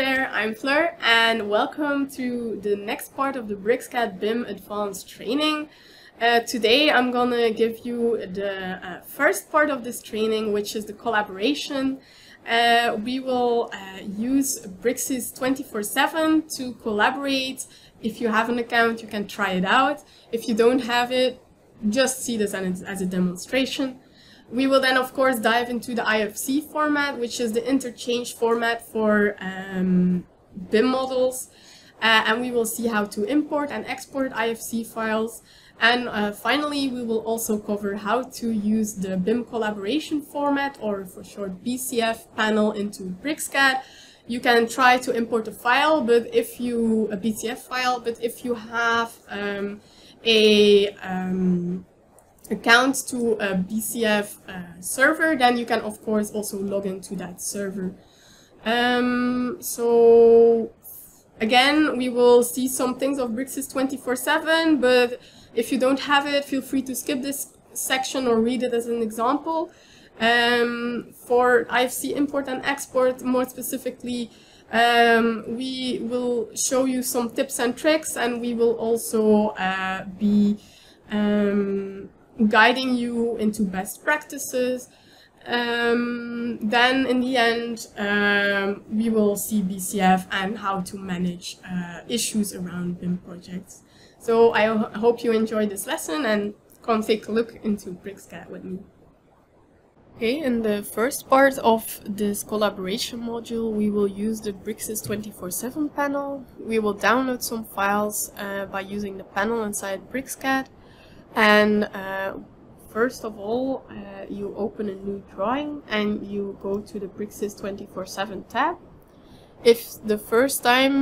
there, I'm Fleur, and welcome to the next part of the BricsCAD BIM Advanced training. Today I'm gonna give you the first part of this training, which is the collaboration. We will use Bricsys 24/7 to collaborate. If you have an account, you can try it out. If you don't have it, just see this as a demonstration. We will then, of course, dive into the IFC format, which is the interchange format for BIM models. And we will see how to import and export IFC files. And finally, we will also cover how to use the BIM collaboration format, or for short BCF, panel into BricsCAD. You can try to import a file, but if you, a BCF file, but if you have account to a BCF server, then you can of course also log into that server. So again, we will see some things of Bricsys 24/7, but if you don't have it, feel free to skip this section or read it as an example. For IFC import and export, more specifically, we will show you some tips and tricks, and we will also be guiding you into best practices. Then in the end, we will see BCF and how to manage issues around BIM projects. So I hope you enjoyed this lesson, and come take a look into BricsCAD with me. Okay, in the first part of this collaboration module, we will use the Bricsys 24/7 panel. We will download some files by using the panel inside BricsCAD. And first of all, you open a new drawing and you go to the Bricsys 24/7 tab. If the first time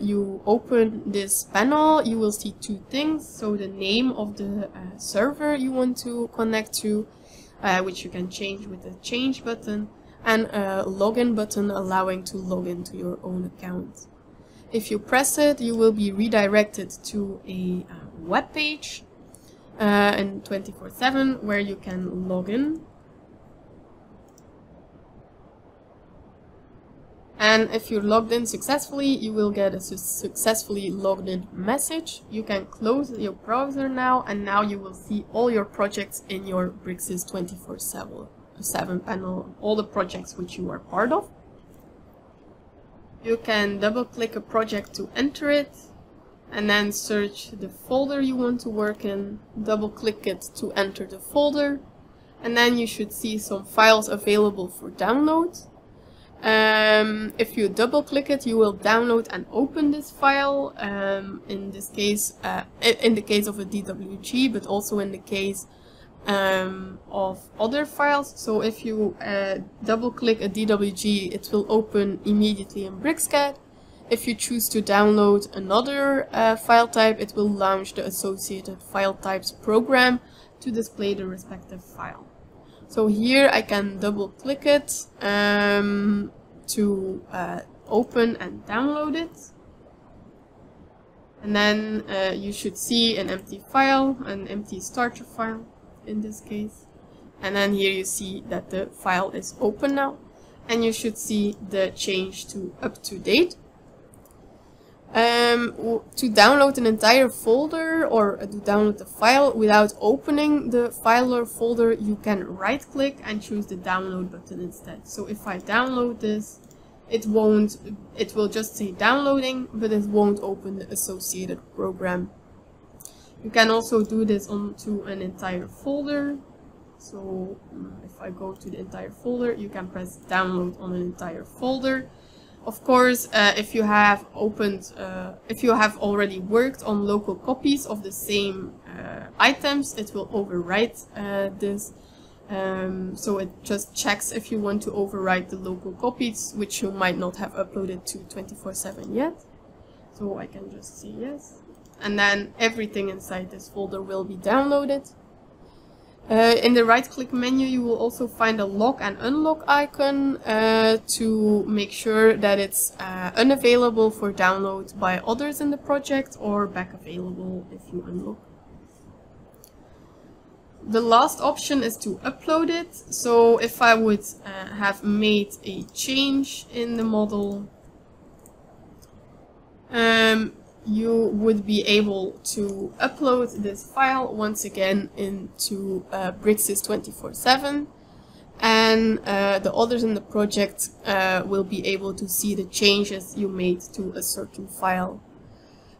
you open this panel, you will see two things. So the name of the server you want to connect to, which you can change with the change button, and a login button allowing to log into your own account. If you press it, you will be redirected to a web page and 24/7 where you can log in. And if you're logged in successfully, you will get a successfully logged in message. You can close your browser now, and now you will see all your projects in your Bricsys 24/7 panel, all the projects which you are part of. You can double click a project to enter it, and then search the folder you want to work in, double click it to enter the folder, and then you should see some files available for download. If you double click it, you will download and open this file, in this case, in the case of a DWG, but also in the case of other files. So if you double click a DWG, it will open immediately in BricsCAD. If you choose to download another file type, it will launch the associated file types program to display the respective file. So here I can double click it to open and download it. And then you should see an empty file, an empty starter file in this case. And then here you see that the file is open now. And you should see the change to up to date. To download an entire folder, or to download the file without opening the file or folder, you can right click and choose the download button instead. So if I download this, it will just say downloading, but it won't open the associated program. You can also do this onto an entire folder. So if I go to the entire folder, you can press download on an entire folder. Of course, if you have if you have already worked on local copies of the same items, it will overwrite this. So it just checks if you want to overwrite the local copies, which you might not have uploaded to 24/7 yet. So I can just say yes. And then everything inside this folder will be downloaded. In the right-click menu, you will also find a lock and unlock icon to make sure that it's unavailable for download by others in the project, or back available if you unlock. The last option is to upload it. So if I would have made a change in the model, you would be able to upload this file once again into Bricsys 24/7, and the others in the project will be able to see the changes you made to a certain file.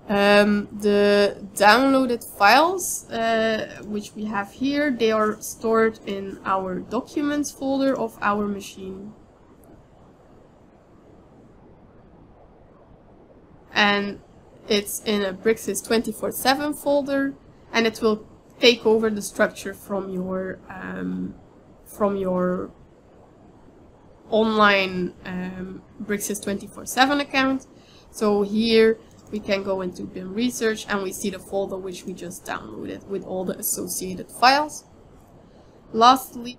The downloaded files, which we have here, they are stored in our documents folder of our machine. And it's in a Bricsys 24/7 folder, and it will take over the structure from your online Bricsys 24/7 account. So here we can go into BIM Research and we see the folder which we just downloaded with all the associated files. Lastly,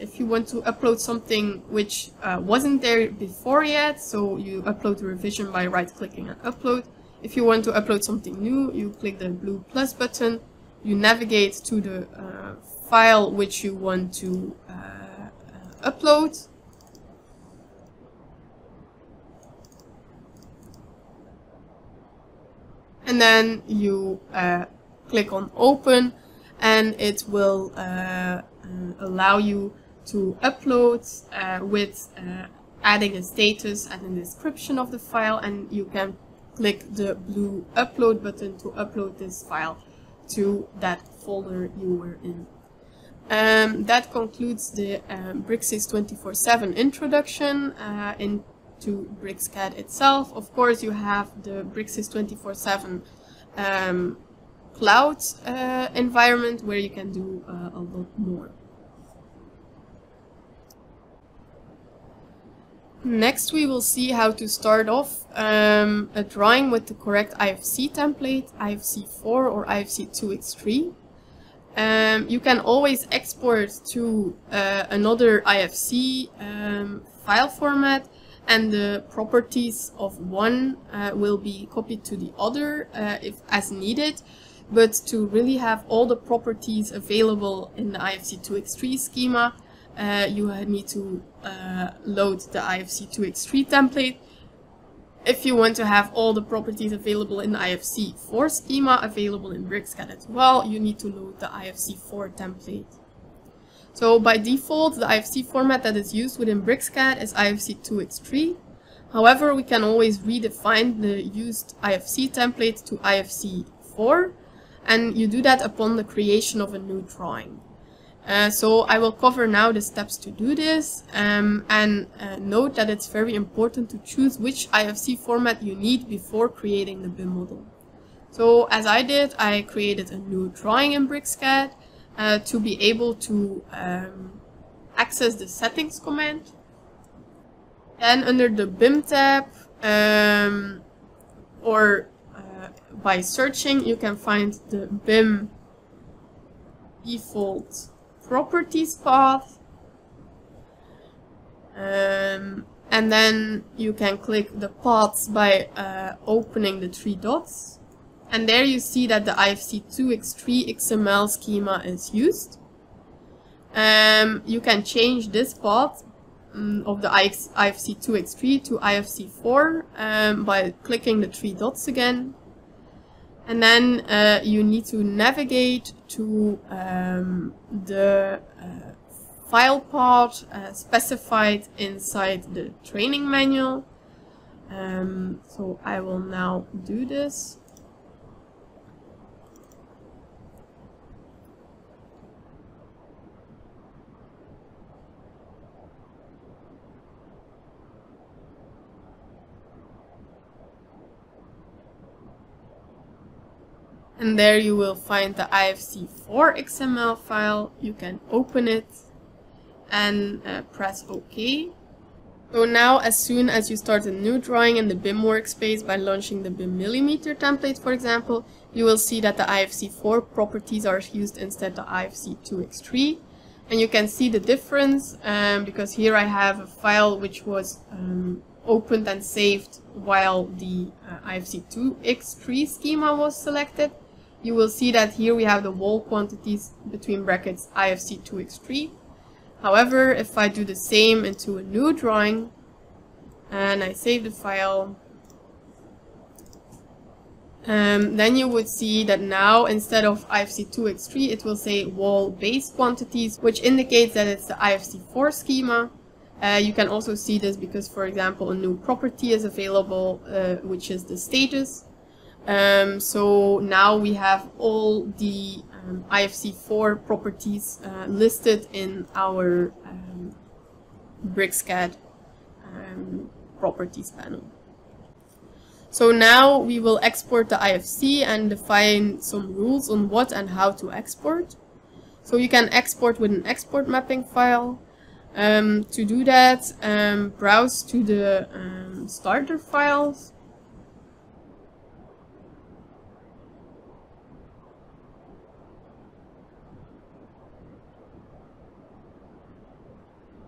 if you want to upload something which wasn't there before yet, so you upload the revision by right-clicking on Upload. If you want to upload something new, you click the blue plus button, you navigate to the file which you want to upload. And then you click on Open, and it will allow you to upload with adding a status and a description of the file, and you can click the blue Upload button to upload this file to that folder you were in. That concludes the Bricsys 24/7 introduction into BricsCAD itself. Of course, you have the Bricsys 24/7 cloud environment where you can do a lot more. Next, we will see how to start off a drawing with the correct IFC template, IFC4 or IFC2x3. You can always export to another IFC file format, and the properties of one will be copied to the other if as needed. But to really have all the properties available in the IFC2x3 schema, you need to load the IFC2x3 template. If you want to have all the properties available in the IFC4 schema available in BricsCAD as well, you need to load the IFC4 template. So by default, the IFC format that is used within BricsCAD is IFC2x3. However, we can always redefine the used IFC template to IFC4, and you do that upon the creation of a new drawing. So I will cover now the steps to do this, and note that it's very important to choose which IFC format you need before creating the BIM model. So as I did, I created a new drawing in BricsCAD to be able to access the settings command. Then under the BIM tab or by searching, you can find the BIM default properties path, and then you can click the paths by opening the three dots, and there you see that the IFC2x3 XML schema is used. You can change this path of the IFC2x3 to IFC4 by clicking the three dots again. And then you need to navigate to the file part specified inside the training manual. So I will now do this. And there you will find the IFC4 XML file. You can open it and press OK. So now, as soon as you start a new drawing in the BIM workspace by launching the BIM millimeter template, for example, you will see that the IFC4 properties are used instead of the IFC2x3. And you can see the difference because here I have a file which was opened and saved while the IFC2x3 schema was selected. You will see that here we have the wall quantities between brackets IFC2x3. However, if I do the same into a new drawing and I save the file, Then you would see that now, instead of IFC2x3, it will say wall base quantities, which indicates that it's the IFC4 schema. You can also see this because, for example, a new property is available, which is the stages. So now we have all the IFC4 properties listed in our BricsCAD properties panel. So now we will export the IFC and define some rules on what and how to export. So you can export with an export mapping file. To do that, browse to the starter files.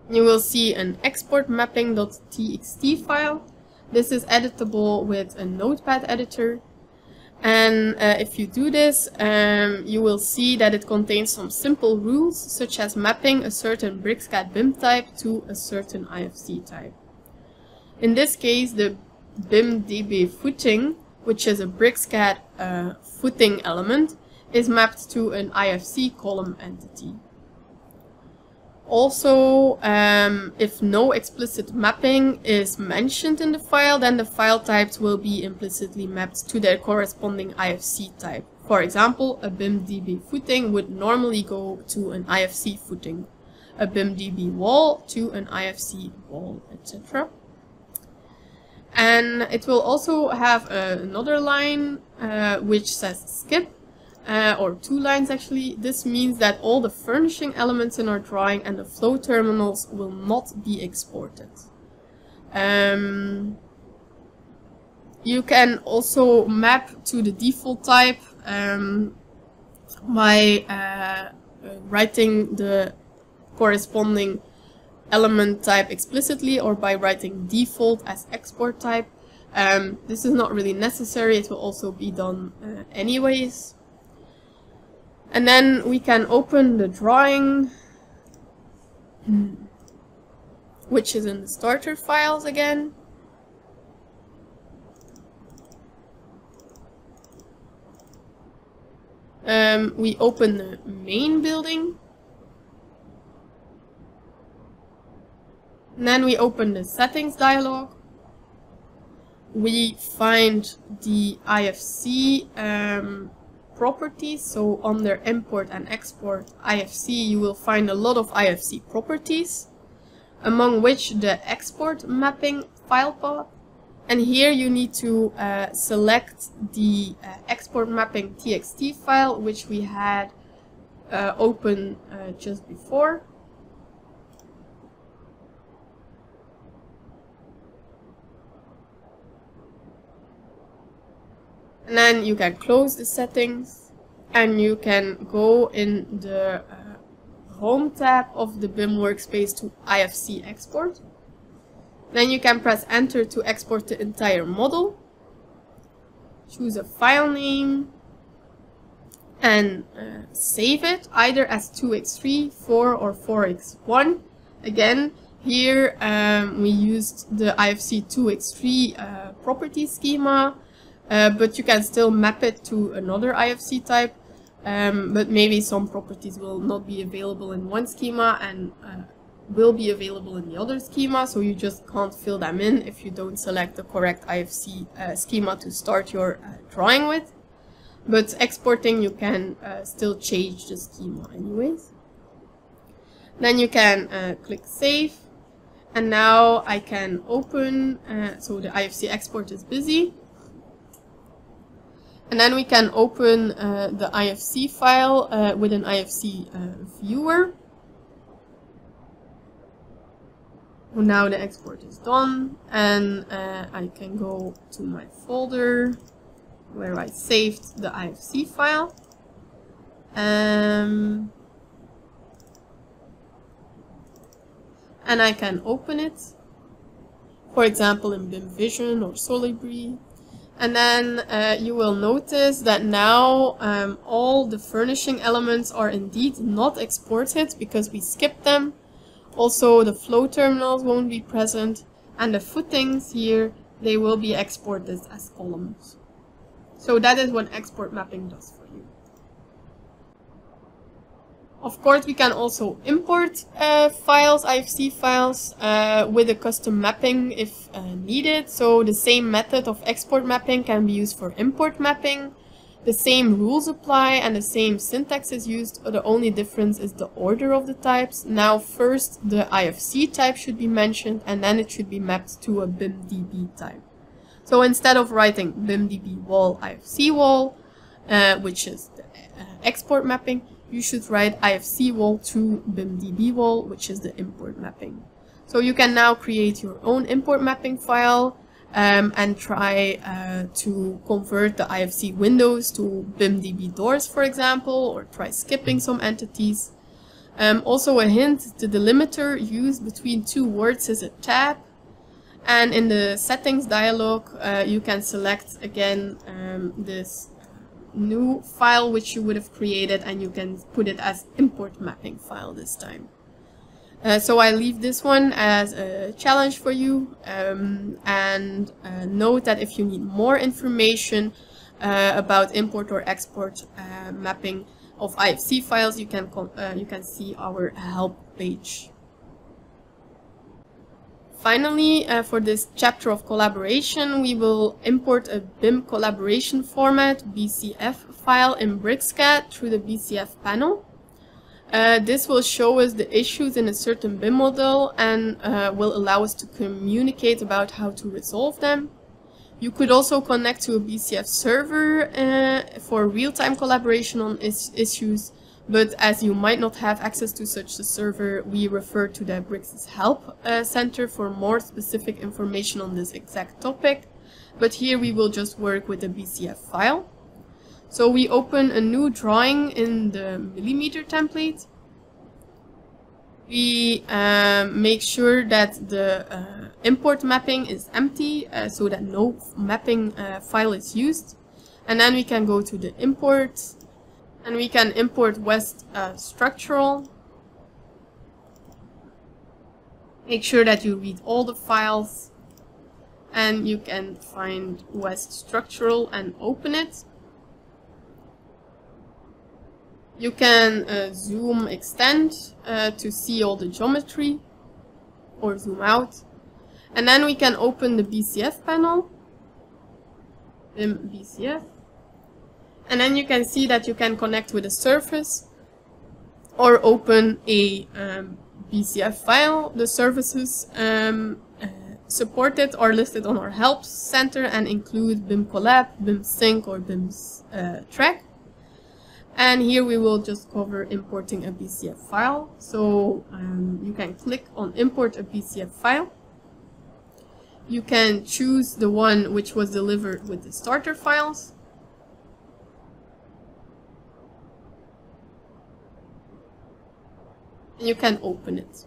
You will see an export mapping.txt file. This is editable with a notepad editor, and if you do this, you will see that it contains some simple rules, such as mapping a certain BricsCAD BIM type to a certain IFC type. In this case, the BIM DB footing, which is a BricsCAD footing element, is mapped to an IFC column entity. Also, if no explicit mapping is mentioned in the file, then the file types will be implicitly mapped to their corresponding IFC type. For example, a BIMDB footing would normally go to an IFC footing, a BIMDB wall to an IFC wall, etc. And it will also have another line which says skip. Or two lines actually. This means that all the furnishing elements in our drawing and the flow terminals will not be exported. You can also map to the default type by writing the corresponding element type explicitly, or by writing default as export type. This is not really necessary, it will also be done anyways. And then we can open the drawing, which is in the starter files again. We open the main building. And then we open the settings dialog. We find the IFC properties, so under import and export IFC you will find a lot of IFC properties, among which the export mapping file path, and here you need to select the export mapping txt file which we had open just before. And then you can close the settings, and you can go in the Home tab of the BIM workspace to IFC export. Then you can press Enter to export the entire model. Choose a file name and save it, either as 2x3, 4 or 4x1. Again, here we used the IFC2x3 property schema. But you can still map it to another IFC type, but maybe some properties will not be available in one schema and will be available in the other schema, so you just can't fill them in if you don't select the correct IFC schema to start your drawing with. But exporting, you can still change the schema anyways. Then you can click Save, and now I can open, so the IFC export is busy. And then we can open the IFC file with an IFC viewer. Now the export is done, and I can go to my folder where I saved the IFC file. And I can open it, for example, in BIM Vision or Solibri. And then you will notice that now all the furnishing elements are indeed not exported because we skipped them. Also, the flow terminals won't be present, and the footings here, they will be exported as columns. So that is what export mapping does for you. Of course, we can also import files, IFC files, with a custom mapping if needed. So the same method of export mapping can be used for import mapping. The same rules apply and the same syntax is used. The only difference is the order of the types. Now first the IFC type should be mentioned and then it should be mapped to a BIMDB type. So instead of writing BIMDB wall IFC wall, which is the export mapping, you should write IFC wall to BIMDB wall, which is the import mapping. So you can now create your own import mapping file and try to convert the IFC windows to BIMDB doors, for example, or try skipping some entities. Also a hint, the delimiter used between two words is a tab. And in the settings dialog, you can select again this new file which you would have created and you can put it as import mapping file this time. So I leave this one as a challenge for you, and note that if you need more information about import or export mapping of IFC files, you can see our help page. Finally, for this chapter of collaboration, we will import a BIM collaboration format BCF file in BricsCAD through the BCF panel. This will show us the issues in a certain BIM model and will allow us to communicate about how to resolve them. You could also connect to a BCF server for real-time collaboration on issues, but as you might not have access to such a server, we refer to the Bricsys Help Center for more specific information on this exact topic. But here we will just work with a BCF file. So we open a new drawing in the millimeter template. We make sure that the import mapping is empty so that no mapping file is used. And then we can go to the import and we can import West structural. Make sure that you read all the files and you can find West structural and open it. You can zoom extend to see all the geometry or zoom out. And then we can open the BCF panel, BIM BCF. And then you can see that you can connect with a surface or open a BCF file. The services supported are listed on our Help Center and include BIM Collab, BIM Sync or BIM Track. And here we will just cover importing a BCF file. So you can click on import a BCF file. You can choose the one which was delivered with the starter files. And you can open it.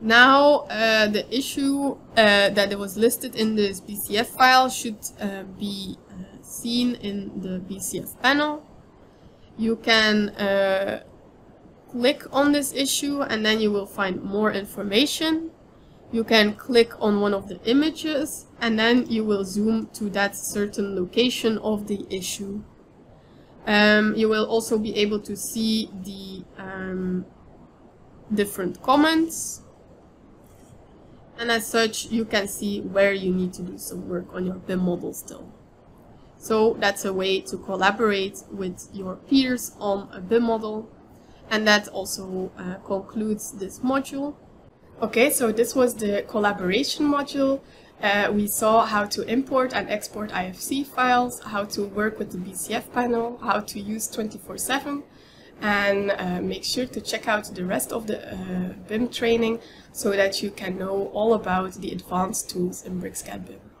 Now the issue that it was listed in this BCF file should be seen in the BCF panel. You can click on this issue and then you will find more information. You can click on one of the images and then you will zoom to that certain location of the issue. You will also be able to see the different comments. And as such, you can see where you need to do some work on your BIM model still. So that's a way to collaborate with your peers on a BIM model. And that also concludes this module. Okay, so this was the collaboration module. We saw how to import and export IFC files, how to work with the BCF panel, how to use 24/7. And make sure to check out the rest of the BIM training so that you can know all about the advanced tools in BricsCAD BIM.